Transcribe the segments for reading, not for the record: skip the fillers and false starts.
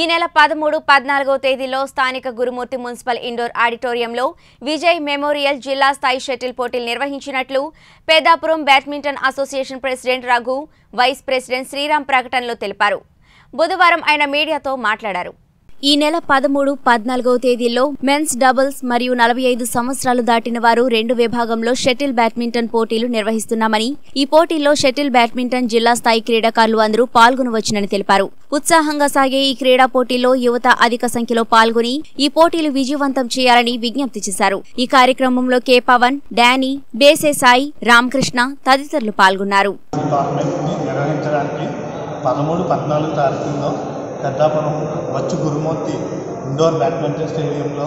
ఈ నెల 13, 14వ తేదీలో స్థానిక గురుమూర్తి మున్సిపల్ ఇండోర్ ఆడిటోరియంలో విజయ్ మెమోరియల్ జిల్లా స్థాయి షటిల్ పోటీలు నిర్వహించినట్లు Peddapuram badminton association president Raghu, vice president Sriram ప్రకటనలో తెలిపారు. బుధవారం ఆయన మీడియాతో మాట్లాడారు. ఈ నెల 13, 14వ తేదీల్లో మెన్స్ డబుల్స్ మరియు 45 సంవత్సరాలు దాటిన వారు రెండు విభాగంలో షటిల్ బ్యాడ్మింటన్ పోటీలు నిర్వహిస్తున్నామని, ఈ పోటీల్లో షటిల్ బ్యాడ్మింటన్ జిల్లా స్థాయి క్రీడాకారులు అందరూ పాల్గొనవచ్చునని తెలిపారు. ఉత్సాహంగా సాగే ఈ క్రీడా పోటీల్లో యువత అధిక సంఖ్యలో పాల్గొని ఈ పోటీలు విజయవంతం చేయాలని విజ్ఞప్తి చేశారు. ఈ కార్యక్రమంలో కే పవన్, డానీ, బేసే సాయి, రామకృష్ణ తదితరులు పాల్గొన్నారు. పెద్దాపురం వచ్చు గురుమూర్తి ఇండోర్ బ్యాడ్మింటన్ స్టేడియంలో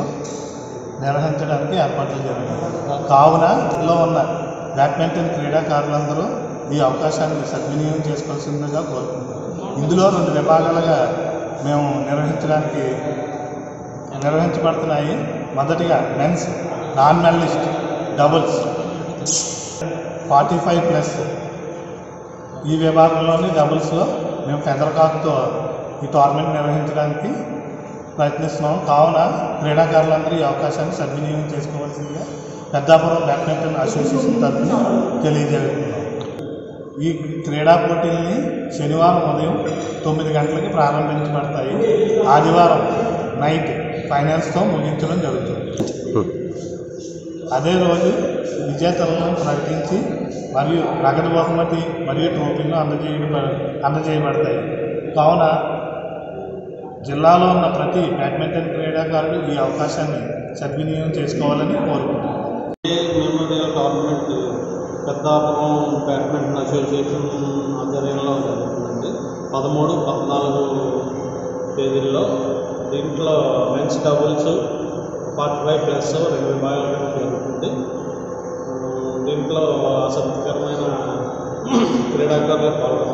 నిర్వహించడానికి ఏర్పాట్లు జరిగాయి. కావున ఇందులో ఉన్న బ్యాడ్మింటన్ క్రీడాకారులందరూ ఈ అవకాశాన్ని సద్వినియోగం చేసుకోవాల్సిందిగా కోరుకుంటున్నాం. ఇందులో రెండు విభాగాలుగా మేము నిర్వహించబడుతున్నాయి. మొదటిగా మెన్స్ నాన్ మెడలిస్ట్ డబుల్స్ 45+, ఈ విభాగంలోని డబుల్స్లో మేము ఫెదర్కాక్తో ఈ టోర్నమెంట్ నిర్వహించడానికి ప్రయత్నిస్తున్నాం. కావున క్రీడాకారులందరూ ఈ అవకాశాన్ని సద్వినియోగం చేసుకోవాల్సిందిగా పెద్దాపురం బ్యాడ్మింటన్ అసోసియేషన్ తరఫున తెలియజేస్తున్నాం. ఈ క్రీడా పోటీల్ని శనివారం ఉదయం 9 గంటలకి ప్రారంభించబడతాయి. ఆదివారం నైట్ ఫైనల్స్తో ముగించడం జరుగుతుంది. అదే రోజు విజేతలను ప్రకటించి మరియు నగదు బహుమతి మరియు ట్రోఫీలను అందజేయబడతాయి. కావున జిల్లాలో ఉన్న ప్రతి బ్యాడ్మింటన్ క్రీడాకారులు ఈ అవకాశాన్ని సద్వినియోగం చేసుకోవాలని కోరుకుంటున్నాను. Memorial tournament Peddapuram badminton association ఆధ్వర్యంలో జరుగుతుందండి. 13, 14 తేదీల్లో దీంట్లో మెన్స్ డబుల్స్ 45+ రెండు విభాగాలు జరుగుతుంది. దీంట్లో ఆసక్తికరమైన క్రీడాకారులు పాల్గొన్నారు.